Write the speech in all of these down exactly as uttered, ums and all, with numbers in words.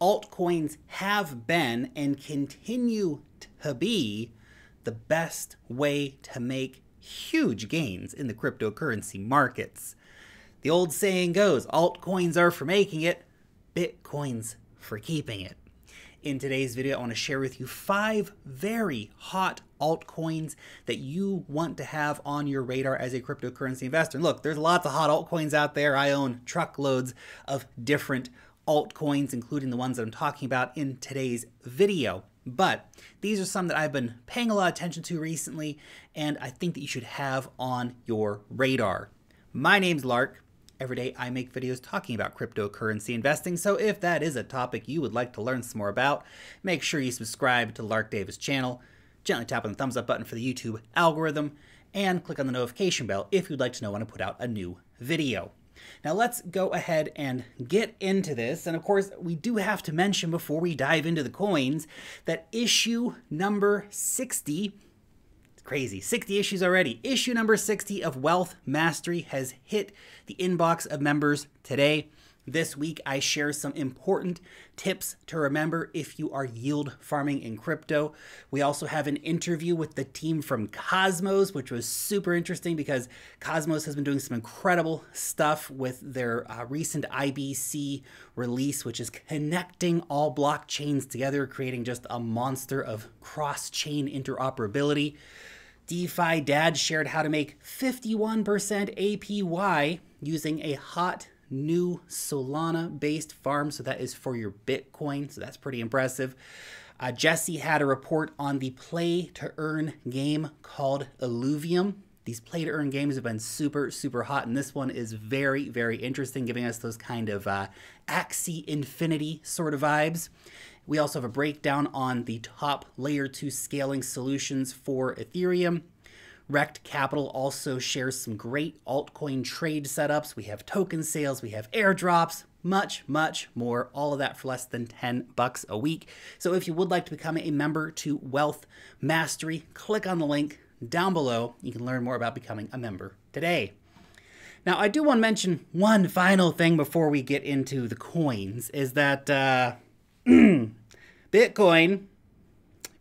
altcoins have been and continue to be the best way to make huge gains in the cryptocurrency markets. The old saying goes, altcoins are for making it, Bitcoin's for keeping it. In today's video, I want to share with you five very hot altcoins that you want to have on your radar as a cryptocurrency investor. And look, there's lots of hot altcoins out there. I own truckloads of different altcoins, including the ones that I'm talking about in today's video. But these are some that I've been paying a lot of attention to recently, and I think that you should have on your radar. My name's Lark. Every day I make videos talking about cryptocurrency investing, so if that is a topic you would like to learn some more about, make sure you subscribe to the Lark Davis channel, gently tap on the thumbs up button for the YouTube algorithm, and click on the notification bell if you'd like to know when I put out a new video. Now let's go ahead and get into this. And of course, we do have to mention before we dive into the coins that issue number sixty, it's crazy, sixty issues already. Issue number sixty of Wealth Mastery has hit the inbox of members today. This week, I share some important tips to remember if you are yield farming in crypto. We also have an interview with the team from Cosmos, which was super interesting because Cosmos has been doing some incredible stuff with their uh, recent I B C release, which is connecting all blockchains together, creating just a monster of cross-chain interoperability. DeFi Dad shared how to make fifty-one percent A P Y using a hot new Solana-based farm, so that is for your Bitcoin, so that's pretty impressive. Uh, Jesse had a report on the play-to-earn game called Illuvium. These play-to-earn games have been super, super hot, and this one is very, very interesting, giving us those kind of uh, Axie Infinity sort of vibes. We also have a breakdown on the top layer two scaling solutions for Ethereum. Wrecked Capital also shares some great altcoin trade setups. We have token sales, we have airdrops, much, much more. All of that for less than ten bucks a week. So if you would like to become a member to Wealth Mastery, click on the link down below. You can learn more about becoming a member today. Now, I do want to mention one final thing before we get into the coins, is that uh, Bitcoin,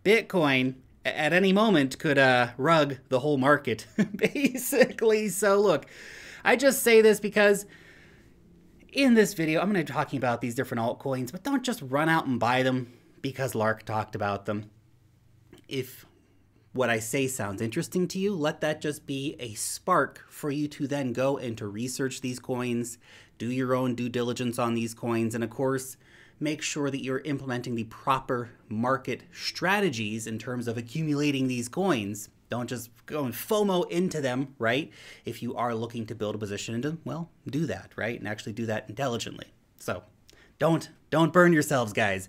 Bitcoin, at any moment could uh, rug the whole market, basically. So look, I just say this because in this video, I'm going to be talking about these different altcoins, but don't just run out and buy them because Lark talked about them. If what I say sounds interesting to you, let that just be a spark for you to then go and to research these coins, do your own due diligence on these coins, and of course, make sure that you're implementing the proper market strategies in terms of accumulating these coins. Don't just go and FOMO into them, right? If you are looking to build a position into them, well, do that, right? And actually do that intelligently. So don't don't burn yourselves, guys.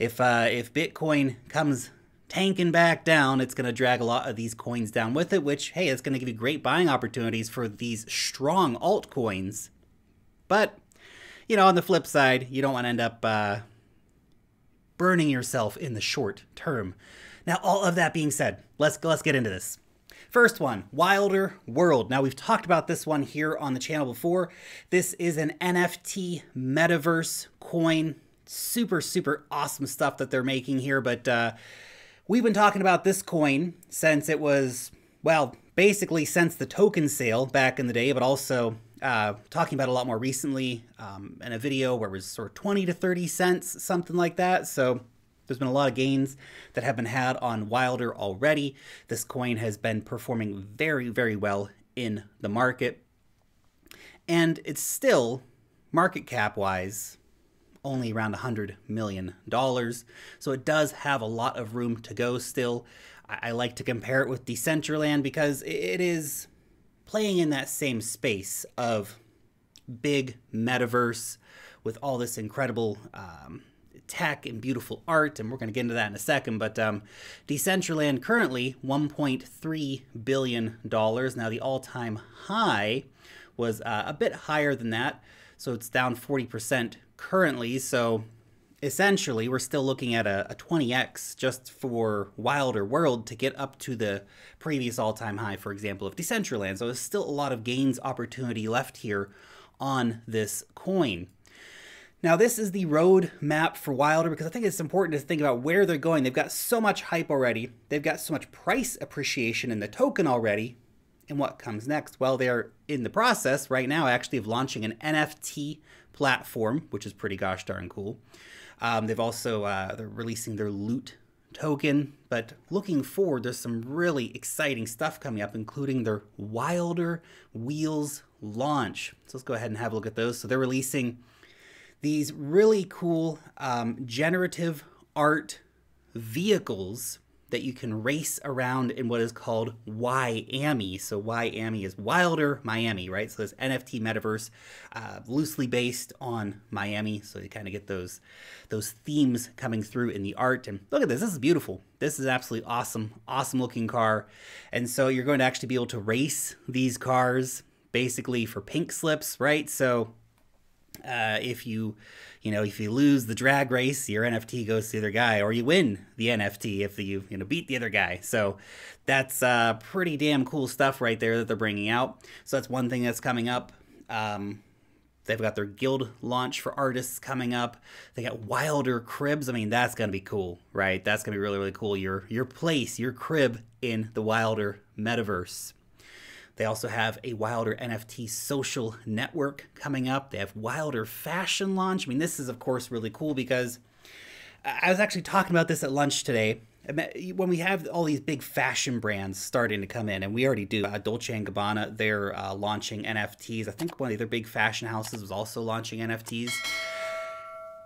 If, uh, if Bitcoin comes tanking back down, it's going to drag a lot of these coins down with it, which, hey, it's going to give you great buying opportunities for these strong altcoins. But you know, on the flip side, you don't want to end up uh, burning yourself in the short term. Now, all of that being said, let's let's get into this. First one, Wilder World. Now, we've talked about this one here on the channel before. This is an N F T metaverse coin. Super, super awesome stuff that they're making here. But uh, we've been talking about this coin since it was, well, basically since the token sale back in the day, but also Uh, talking about a lot more recently um, in a video where it was sort of twenty to thirty cents, something like that. So there's been a lot of gains that have been had on Wilder already. This coin has been performing very, very well in the market. And it's still, market cap wise, only around one hundred million dollars. So it does have a lot of room to go still. I, I like to compare it with Decentraland because it, it is playing in that same space of big metaverse with all this incredible um, tech and beautiful art, and we're going to get into that in a second. But um, Decentraland currently one point three billion dollars. Now the all-time high was uh, a bit higher than that, so it's down forty percent currently. So essentially, we're still looking at a, a twenty X just for Wilder World to get up to the previous all-time high, for example, of Decentraland. So there's still a lot of gains opportunity left here on this coin. Now, this is the roadmap for Wilder because I think it's important to think about where they're going. They've got so much hype already. They've got so much price appreciation in the token already. And what comes next? Well, they're in the process right now actually of launching an N F T platform, which is pretty gosh darn cool. Um, they've also, uh, they're releasing their loot token, but looking forward, there's some really exciting stuff coming up, including their Wilder Wheels launch. So let's go ahead and have a look at those. So they're releasing these really cool um, generative art vehicles that you can race around in what is called Y A M I E. So Y A M I E is Wilder Miami, right? So this N F T metaverse, uh, loosely based on Miami. So you kind of get those, those themes coming through in the art. And look at this, this is beautiful. This is absolutely awesome, awesome looking car. And so you're going to actually be able to race these cars basically for pink slips, right? So Uh, if you, you know, if you lose the drag race, your N F T goes to the other guy, or you win the N F T if you, you know, beat the other guy. So that's uh, pretty damn cool stuff right there that they're bringing out. So that's one thing that's coming up. Um, they've got their guild launch for artists coming up. They got Wilder Cribs. I mean, that's going to be cool, right? That's going to be really, really cool. Your, your place, your crib in the Wilder metaverse. They also have a Wilder N F T social network coming up. They have Wilder fashion launch. I mean, this is, of course, really cool because I was actually talking about this at lunch today. When we have all these big fashion brands starting to come in, and we already do, uh, Dolce and Gabbana, they're uh, launching N F Ts. I think one of their big fashion houses was also launching N F Ts.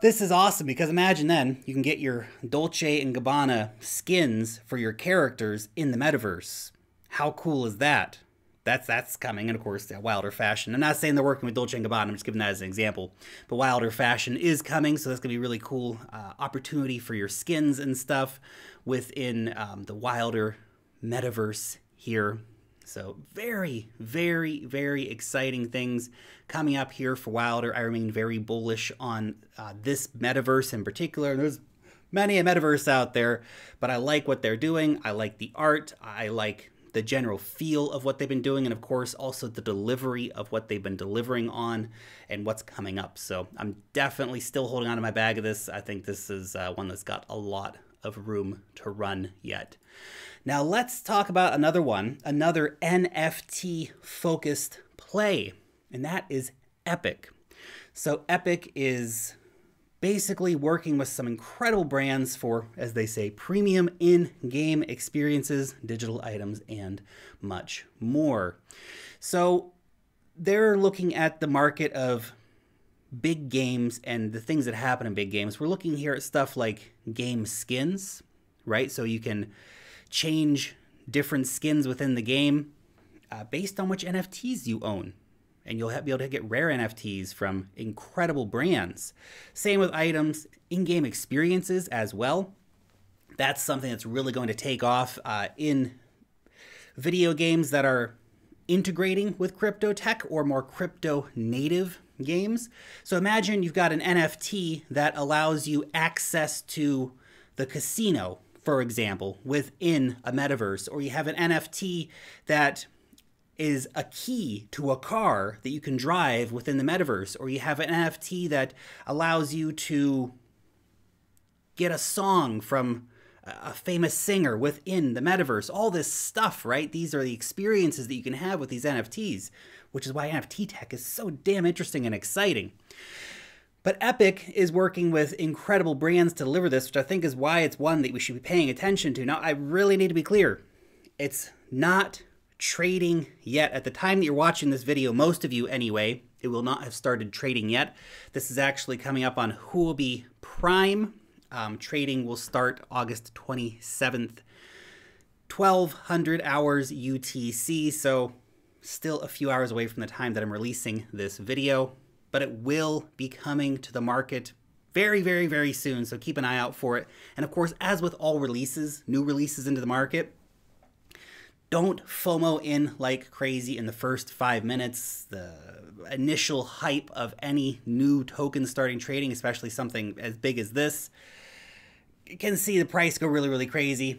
This is awesome because imagine then you can get your Dolce and Gabbana skins for your characters in the metaverse. How cool is that? That's, that's coming, and of course, yeah, Wilder Fashion. I'm not saying they're working with Dolce and Gabbana, I'm just giving that as an example. But Wilder Fashion is coming, so that's going to be a really cool uh, opportunity for your skins and stuff within um, the Wilder metaverse here. So very, very, very exciting things coming up here for Wilder. I remain very bullish on uh, this metaverse in particular. There's many a metaverse out there, but I like what they're doing. I like the art. I like the general feel of what they've been doing, and of course also the delivery of what they've been delivering on and what's coming up. So I'm definitely still holding on to my bag of this. I think this is uh, one that's got a lot of room to run yet. Now let's talk about another one, another N F T focused play, and that is EPIK. So EPIK is basically working with some incredible brands for, as they say, premium in-game experiences, digital items, and much more. So they're looking at the market of big games and the things that happen in big games. We're looking here at stuff like game skins, right? So you can change different skins within the game uh, based on which N F Ts you own. And you'll be able to get rare N F Ts from incredible brands. Same with items, in-game experiences as well. That's something that's really going to take off uh, in video games that are integrating with crypto tech or more crypto native games. So imagine you've got an N F T that allows you access to the casino, for example, within a metaverse, or you have an N F T that is a key to a car that you can drive within the metaverse, or you have an N F T that allows you to get a song from a famous singer within the metaverse. All this stuff, right? These are the experiences that you can have with these N F Ts, which is why N F T tech is so damn interesting and exciting. But EPIK is working with incredible brands to deliver this, which I think is why it's one that we should be paying attention to. Now, I really need to be clear. It's not trading yet. At the time that you're watching this video, most of you anyway, it will not have started trading yet. This is actually coming up on Huobi Prime. Um, trading will start August twenty-seventh, twelve hundred hours U T C. So still a few hours away from the time that I'm releasing this video, but it will be coming to the market very, very, very soon. So keep an eye out for it. And of course, as with all releases, new releases into the market, don't FOMO in like crazy in the first five minutes. The initial hype of any new token starting trading, especially something as big as this, you can see the price go really, really crazy.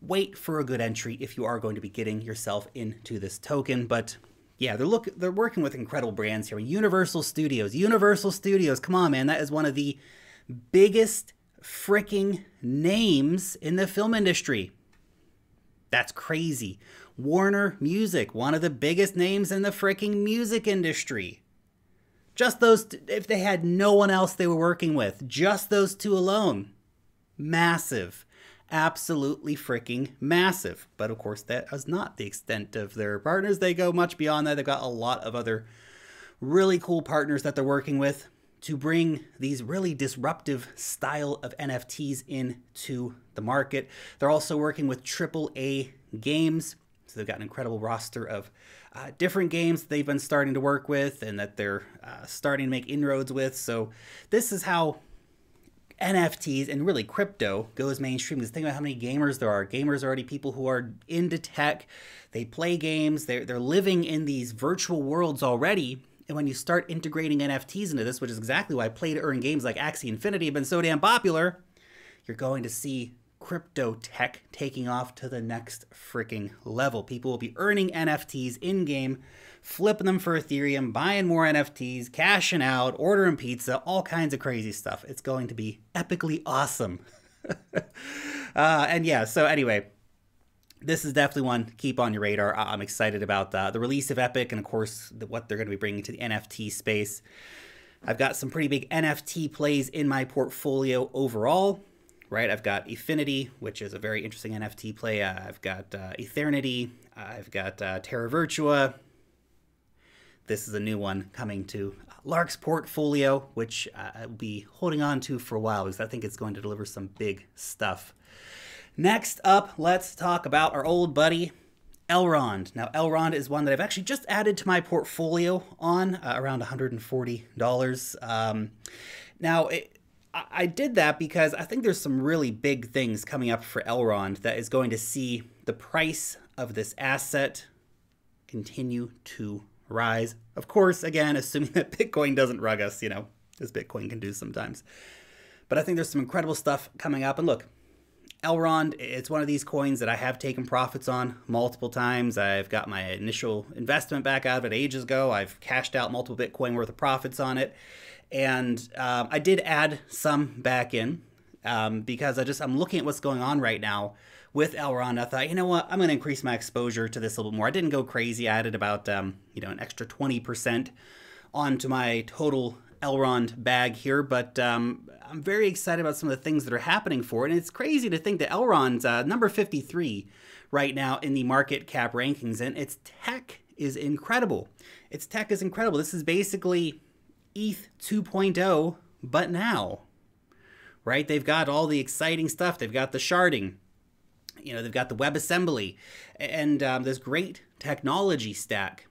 Wait for a good entry if you are going to be getting yourself into this token. But Yeah, they're look they're working with incredible brands here. Universal Studios, Universal Studios. Come on, man, that is one of the biggest freaking names in the film industry. That's crazy. Warner Music, one of the biggest names in the freaking music industry. Just those, if they had no one else they were working with, just those two alone. Massive. Absolutely freaking massive. But of course, that is not the extent of their partners. They go much beyond that. They've got a lot of other really cool partners that they're working with to bring these really disruptive style of N F Ts into the market. They're also working with triple A games. So they've got an incredible roster of uh, different games that they've been starting to work with and that they're uh, starting to make inroads with. So this is how N F Ts and really crypto goes mainstream. Because think about how many gamers there are. Gamers are already people who are into tech. They play games. They're, they're living in these virtual worlds already. And when you start integrating N F Ts into this, which is exactly why play-to-earn games like Axie Infinity have been so damn popular, you're going to see crypto tech taking off to the next freaking level. People will be earning N F Ts in-game, flipping them for Ethereum, buying more N F Ts, cashing out, ordering pizza, all kinds of crazy stuff. It's going to be epically awesome. uh, and yeah, so anyway, this is definitely one to keep on your radar. I'm excited about the, the release of EPIK and, of course, the, what they're going to be bringing to the N F T space. I've got some pretty big N F T plays in my portfolio overall, right? I've got Efinity, which is a very interesting N F T play. Uh, I've got uh, Ethernity. Uh, I've got uh, Terra Virtua. This is a new one coming to Lark's portfolio, which uh, I'll be holding on to for a while because I think it's going to deliver some big stuff. Next up, let's talk about our old buddy, Elrond. Now, Elrond is one that I've actually just added to my portfolio on uh, around one hundred forty dollars. Um, now, it, I, I did that because I think there's some really big things coming up for Elrond that is going to see the price of this asset continue to rise. Of course, again, assuming that Bitcoin doesn't rug us, you know, as Bitcoin can do sometimes. But I think there's some incredible stuff coming up. And look, Elrond, it's one of these coins that I have taken profits on multiple times. I've got my initial investment back out of it ages ago. I've cashed out multiple Bitcoin worth of profits on it. And um, I did add some back in um, because I just, I'm looking at what's going on right now with Elrond. I thought, you know what, I'm going to increase my exposure to this a little bit more. I didn't go crazy. I added about, um, you know, an extra twenty percent onto my total Elrond bag here, but um, I'm very excited about some of the things that are happening for it. And it's crazy to think that Elrond's uh, number fifty-three right now in the market cap rankings, and its tech is incredible. Its tech is incredible. This is basically E T H two point oh, but now, right? They've got all the exciting stuff. They've got the sharding. You know, they've got the WebAssembly and um, this great technology stack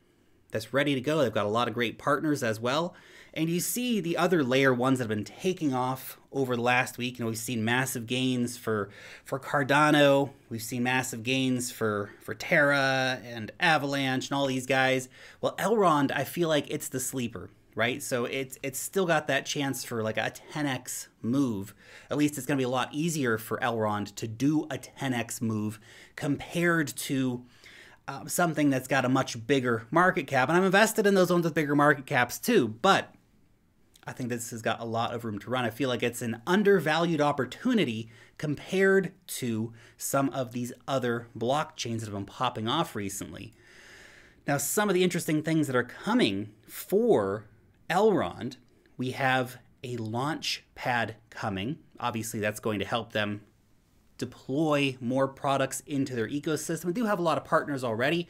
that's ready to go. They've got a lot of great partners as well. And you see the other layer ones that have been taking off over the last week. You know, we've seen massive gains for, for Cardano. We've seen massive gains for, for Terra and Avalanche and all these guys. Well, Elrond, I feel like it's the sleeper, right? So it's, it's still got that chance for like a ten X move. At least it's going to be a lot easier for Elrond to do a ten X move compared to uh, something that's got a much bigger market cap. And I'm invested in those ones with bigger market caps too, but I think this has got a lot of room to run. I feel like it's an undervalued opportunity compared to some of these other blockchains that have been popping off recently. Now, some of the interesting things that are coming for Elrond, we have a launch pad coming. Obviously, that's going to help them deploy more products into their ecosystem. We do have a lot of partners already,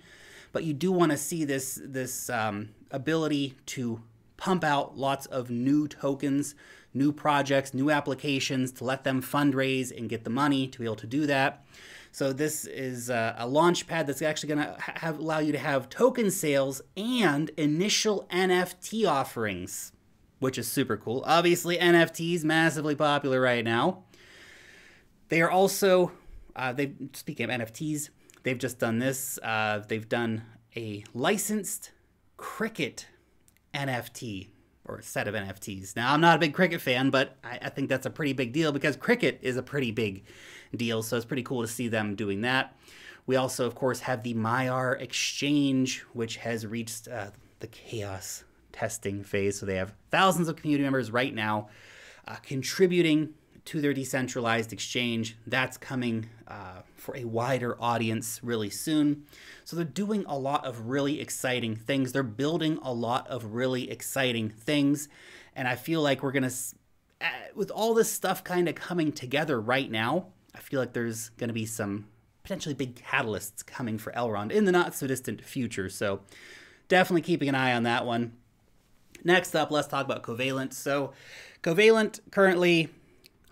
but you do want to see this, this um, ability to pump out lots of new tokens, new projects, new applications to let them fundraise and get the money to be able to do that. So this is a, a launch pad that's actually going to have allow you to have token sales and initial N F T offerings, which is super cool. Obviously, N F Ts massively popular right now. They are also uh, they speaking of N F Ts, they've just done this. Uh, they've done a licensed cricket N F T or set of N F Ts. Now, I'm not a big cricket fan, but I, I think that's a pretty big deal because cricket is a pretty big deal. So it's pretty cool to see them doing that. We also, of course, have the Maiar Exchange, which has reached uh, the chaos testing phase. So they have thousands of community members right now uh, contributing to their decentralized exchange. That's coming uh, for a wider audience really soon. So they're doing a lot of really exciting things. They're building a lot of really exciting things. And I feel like we're going to, with all this stuff kind of coming together right now, I feel like there's going to be some potentially big catalysts coming for Elrond in the not so distant future. So definitely keeping an eye on that one. Next up, let's talk about Covalent. So Covalent currently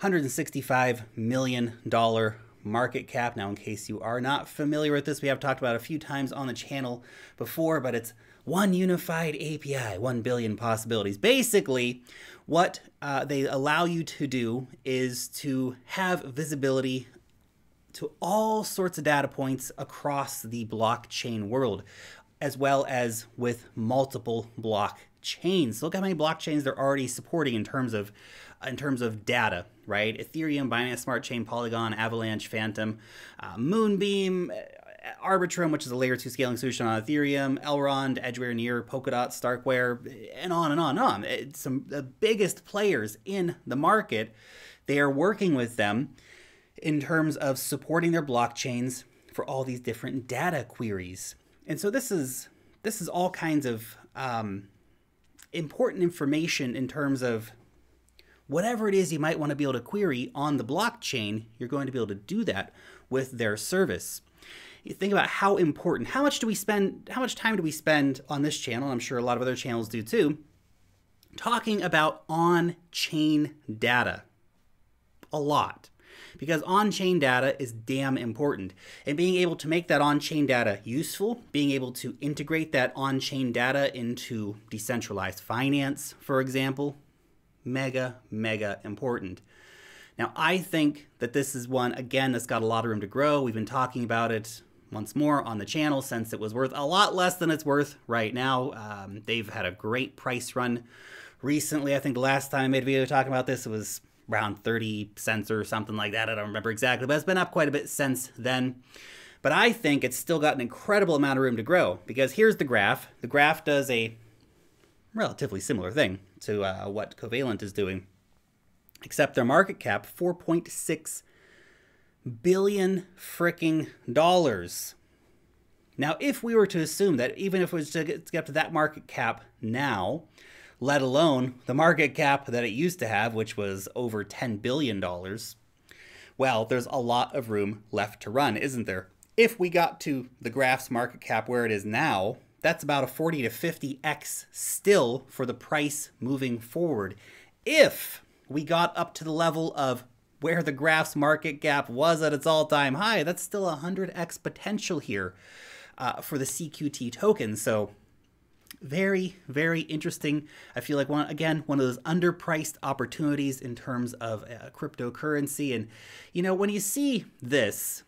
one hundred sixty-five million dollars market cap. Now, in case you are not familiar with this, we have talked about it a few times on the channel before, but it's one unified A P I, one billion possibilities. Basically, what uh, they allow you to do is to have visibility to all sorts of data points across the blockchain world, as well as with multiple blockchains. So look how many blockchains they're already supporting in terms of in terms of data, right? Ethereum, Binance Smart Chain, Polygon, Avalanche, Phantom, uh, Moonbeam, Arbitrum, which is a layer two scaling solution on Ethereum, Elrond, Edgeware, Near, Polkadot, Starkware, and on and on and on. It's some the biggest players in the market. They are working with them in terms of supporting their blockchains for all these different data queries. And so this is this is all kinds of um, important information in terms of whatever it is you might want to be able to query on the blockchain. You're going to be able to do that with their service. You think about how important, how much do we spend, how much time do we spend on this channel, and I'm sure a lot of other channels do too, talking about on-chain data a lot. Because on-chain data is damn important. And being able to make that on-chain data useful, being able to integrate that on-chain data into decentralized finance, for example, mega, mega important. Now, I think that this is one, again, that's got a lot of room to grow. We've been talking about it once more on the channel since it was worth a lot less than it's worth right now. Um, they've had a great price run recently. I think the last time I made a video talking about this, it was around thirty cents or something like that. I don't remember exactly, but it's been up quite a bit since then. But I think it's still got an incredible amount of room to grow, because here's the graph. The graph does a relatively similar thing to uh, what Covalent is doing, except their market cap, four point six billion freaking dollars. Now, if we were to assume that even if it was to get up to that market cap now, let alone the market cap that it used to have, which was over ten billion dollars, well, there's a lot of room left to run, isn't there? If we got to the graph's market cap where it is now, that's about a forty to fifty X still for the price moving forward. If we got up to the level of where the graph's market cap was at its all-time high, that's still one hundred X potential here uh, for the C Q T token. So very, very interesting. I feel like, one again, one of those underpriced opportunities in terms of uh, cryptocurrency. And, you know, when you see this,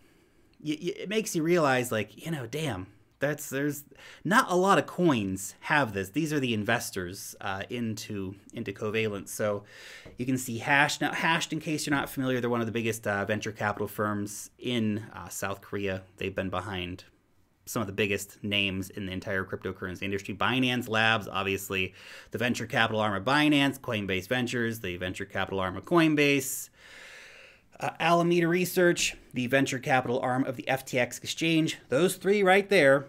you, you, it makes you realize, like, you know, damn, that's there's not a lot of coins have this. These are the investors uh, into into Covalent. So you can see Hashed. Now, Hashed, in case you're not familiar, they're one of the biggest uh, venture capital firms in uh, South Korea. They've been behind some of the biggest names in the entire cryptocurrency industry. Binance Labs, obviously, the venture capital arm of Binance, Coinbase Ventures, the venture capital arm of Coinbase, uh, Alameda Research, the venture capital arm of the F T X exchange. Those three right there,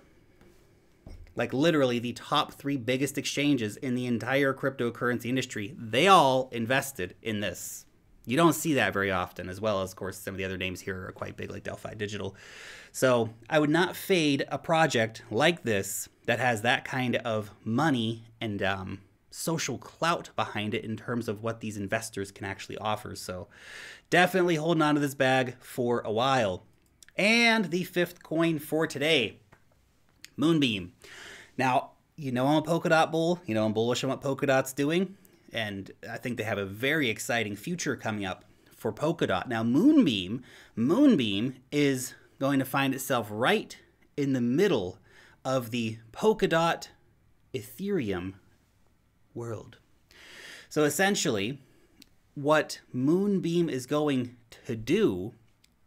like literally the top three biggest exchanges in the entire cryptocurrency industry, they all invested in this. You don't see that very often, as well as, of course, some of the other names here are quite big, like DeFi Digital. So I would not fade a project like this that has that kind of money and um, social clout behind it in terms of what these investors can actually offer. So definitely holding on to this bag for a while. And the fifth coin for today, Moonbeam. Now, you know I'm a Polkadot bull. You know I'm bullish on what Polkadot's doing. And I think they have a very exciting future coming up for Polkadot. Now, Moonbeam, Moonbeam is going to find itself right in the middle of the Polkadot Ethereum world. So essentially, what Moonbeam is going to do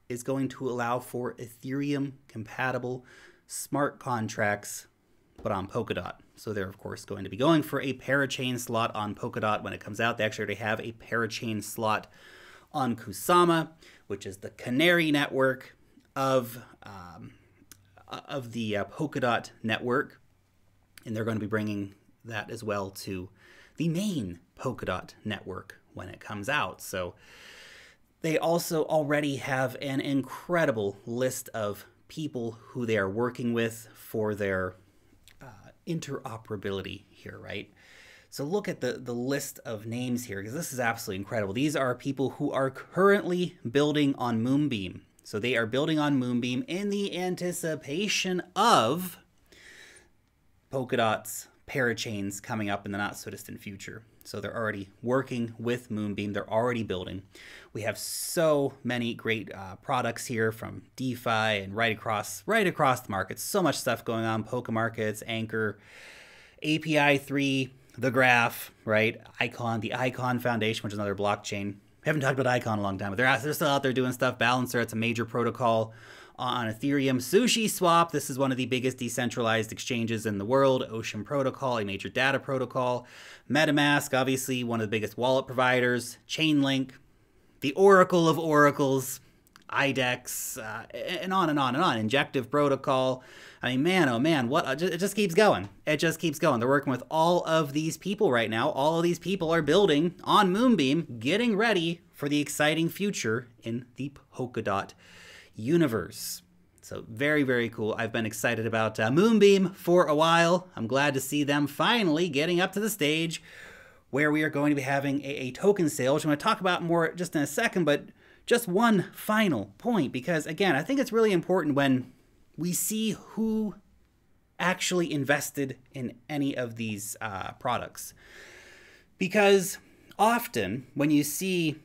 is going to allow for Ethereum-compatible smart contracts, but on Polkadot. So they're, of course, going to be going for a parachain slot on Polkadot when it comes out. They actually already have a parachain slot on Kusama, which is the canary network of, um, of the uh, Polkadot network. And they're going to be bringing that as well to the main Polkadot network when it comes out. So they also already have an incredible list of people who they are working with for their uh, interoperability here, right? So look at the, the list of names here, because this is absolutely incredible. These are people who are currently building on Moonbeam. So they are building on Moonbeam in the anticipation of Polkadot's parachains coming up in the not-so-distant future. So they're already working with Moonbeam. They're already building. We have so many great uh, products here from DeFi and right across, right across the markets. So much stuff going on. Polka Markets, Anchor, A P I three, The Graph, right? Icon, the Icon Foundation, which is another blockchain. We haven't talked about Icon in a long time, but they're, they're still out there doing stuff. Balancer, it's a major protocol on Ethereum. Sushi Swap, this is one of the biggest decentralized exchanges in the world. Ocean Protocol, a major data protocol. MetaMask, obviously one of the biggest wallet providers. Chainlink, the Oracle of Oracles, I DEX, uh, and on and on and on. Injective Protocol. I mean, man, oh man, what it just keeps going. It just keeps going. They're working with all of these people right now. All of these people are building on Moonbeam, getting ready for the exciting future in the Polkadot universe. So very, very cool. I've been excited about uh, Moonbeam for a while. I'm glad to see them finally getting up to the stage where we are going to be having a, a token sale, which I'm going to talk about more just in a second, but just one final point, because again, I think it's really important when we see who actually invested in any of these uh, products, because often when you see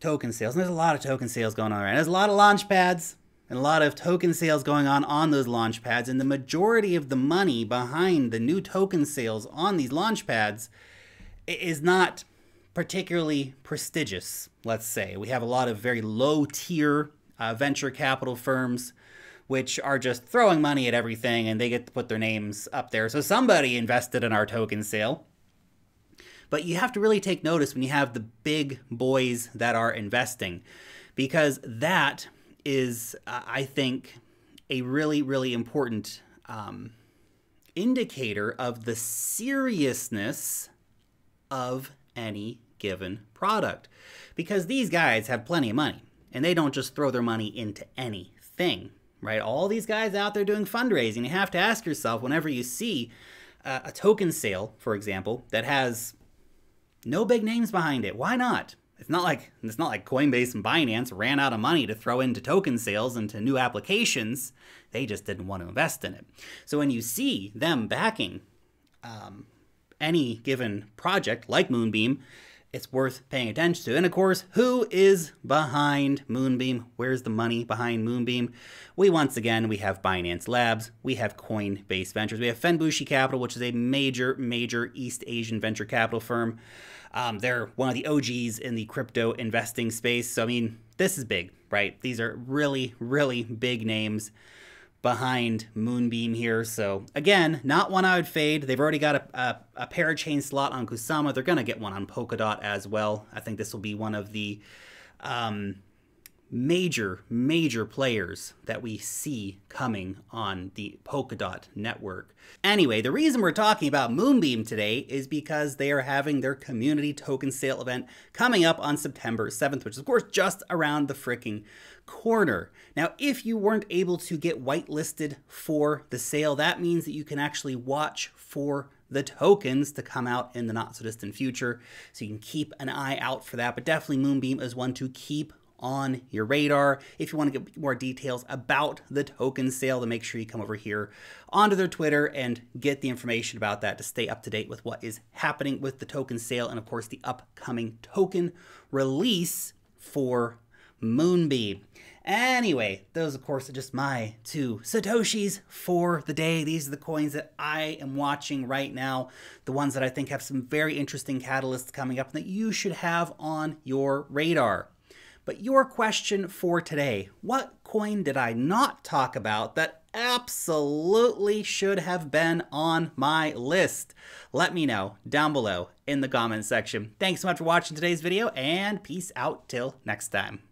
token sales, and there's a lot of token sales going on right now. There's a lot of launch pads and a lot of token sales going on on those launch pads, and the majority of the money behind the new token sales on these launch pads is not particularly prestigious, let's say. We have a lot of very low-tier uh, venture capital firms which are just throwing money at everything, and they get to put their names up there. So somebody invested in our token sale. But you have to really take notice when you have the big boys that are investing, because that is, uh, I think, a really, really important um, indicator of the seriousness of any given product. Because these guys have plenty of money, and they don't just throw their money into anything, right? All these guys out there doing fundraising, you have to ask yourself whenever you see uh, a token sale, for example, that has no big names behind it. Why not? It's not like it's not like Coinbase and Binance ran out of money to throw into token sales and to new applications. They just didn't want to invest in it. So when you see them backing um, any given project like Moonbeam, it's worth paying attention to. And of course, who is behind Moonbeam? Where's the money behind Moonbeam? We, once again, we have Binance Labs, we have Coinbase Ventures, we have Fenbushi Capital, which is a major, major East Asian venture capital firm. Um, they're one of the O Gs in the crypto investing space. So, I mean, this is big, right? These are really, really big names behind Moonbeam here. So again, not one I would fade. They've already got a, a, a parachain slot on Kusama. They're going to get one on Polkadot as well. I think this will be one of the um, major, major players that we see coming on the Polkadot network. Anyway, the reason we're talking about Moonbeam today is because they are having their community token sale event coming up on September seventh, which is of course just around the freaking corner. Now, if you weren't able to get whitelisted for the sale, that means that you can actually watch for the tokens to come out in the not so distant future. So you can keep an eye out for that, but definitely Moonbeam is one to keep on your radar. If you want to get more details about the token sale, then make sure you come over here onto their Twitter and get the information about that to stay up to date with what is happening with the token sale and, of course, the upcoming token release for Moonbeam. Anyway, those, of course, are just my two Satoshis for the day. These are the coins that I am watching right now, the ones that I think have some very interesting catalysts coming up that you should have on your radar. But your question for today, what coin did I not talk about that absolutely should have been on my list? Let me know down below in the comments section. Thanks so much for watching today's video, and peace out till next time.